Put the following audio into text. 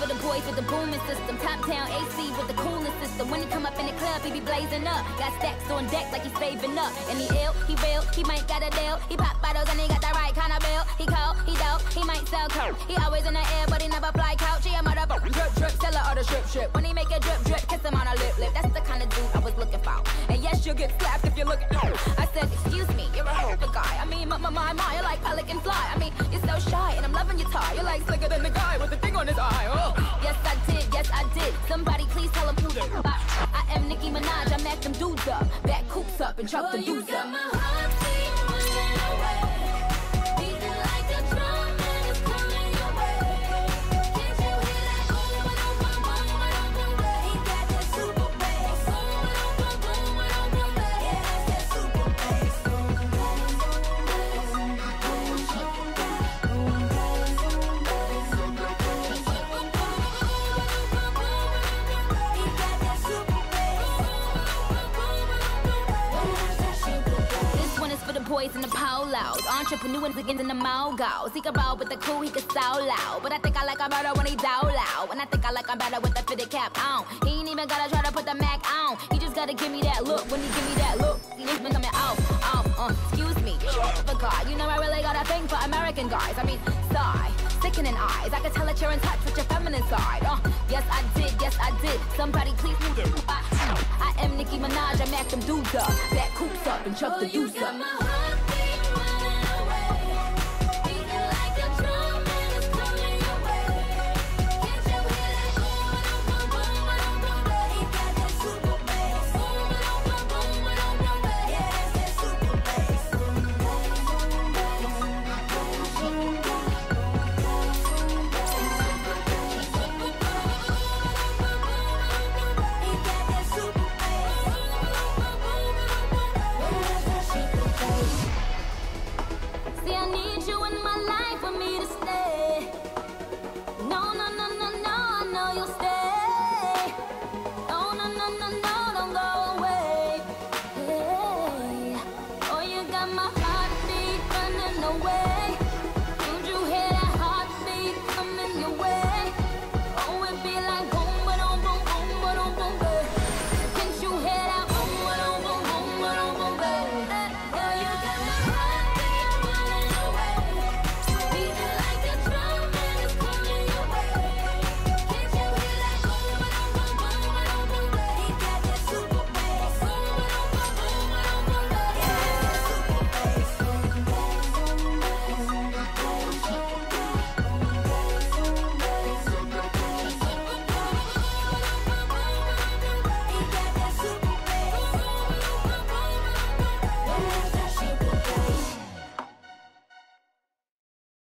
for the boys with the booming system. Top town AC with the coolest system. When he come up in the club, he be blazing up. Got stacks on deck like he's saving up. And he ill, he real, he might got a deal. He pop bottles and he got the right kind of bill. He cold, he dope, he might sell coke. He always in the air, but he never fly couch. He a motherfucker. Drip, drip, sell her all the strip, strip. When he make a drip, drip, kiss him on a lip, lip. That's the kind of dude I was looking for. And yes, you'll get slapped if you're looking. I said, excuse me, you're a hell of a guy. I mean, my, you're like pelican fly. I mean, you're so shy, and I'm loving your tie. You're like slicker than the guy with the thing on his eye. Oh. Yes, I did, somebody please tell him who the fuck. I am Nicki Minaj, I mack them dudes up. Back coops up and chop the dudes up. You got my heart beating away. Boys in the polos, entrepreneurs against in the mogos. He can ball with the crew, he can solo loud. But I think I like him better when he's out loud. And I think I like him better with the fitted cap on. He ain't even gotta try to put the Mac on. He just gotta give me that look. When he give me that look, he's been coming off. Excuse me, for God, you know I really got a thing for American guys. I mean, sigh, sickening eyes. I can tell that you're in touch with your feminine side. Yes I did. Somebody please move it. I am Nicki Minaj, I mack them dudes up. Back coops up and chuck the dudes up.